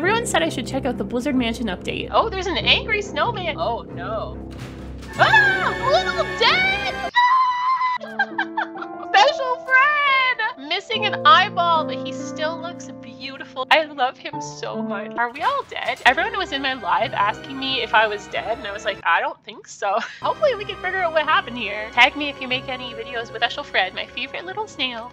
Everyone said I should check out the BLZD Mansion update. Oh, there's an angry snowman. Oh, no. Ah! Little Dead! Ah! Special Fred! Missing an eyeball, but he still looks beautiful. I love him so much. Are we all dead? Everyone was in my live asking me if I was dead, and I was like, I don't think so. Hopefully we can figure out what happened here. Tag me if you make any videos with Special Fred, my favorite little snail.